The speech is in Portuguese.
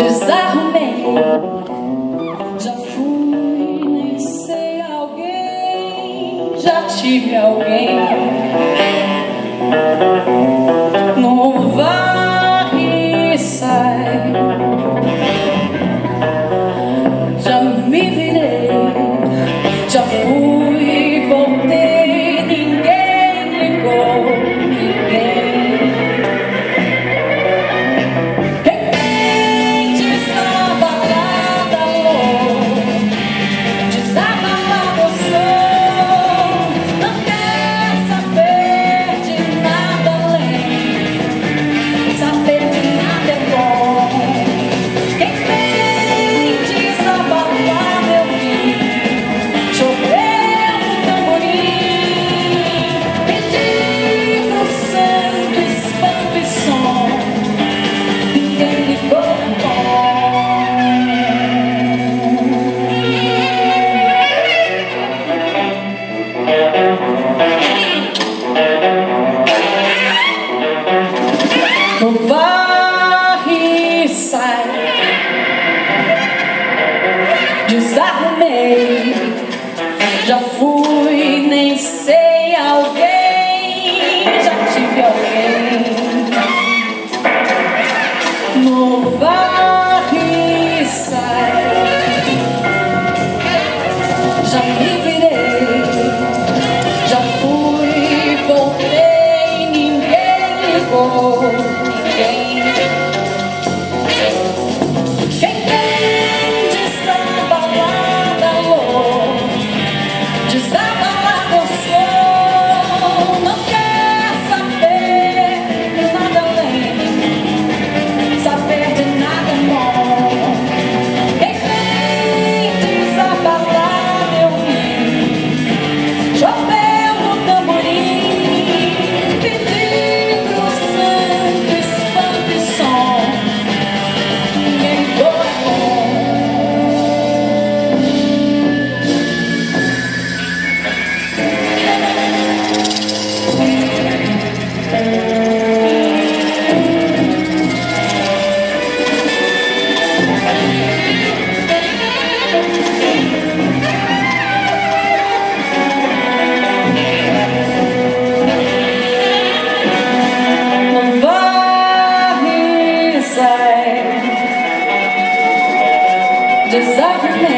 Desarrumei, já fui nem sei alguém, já tive alguém. Não vai e sai, já me virei, já fui, voltei, ninguém ligou. Não vai e sai, desarrumei, já fui nem sei alguém, já tive alguém. Não vai e sai, já me virei, já fui, voltei, ninguém ligou. Desarrumei.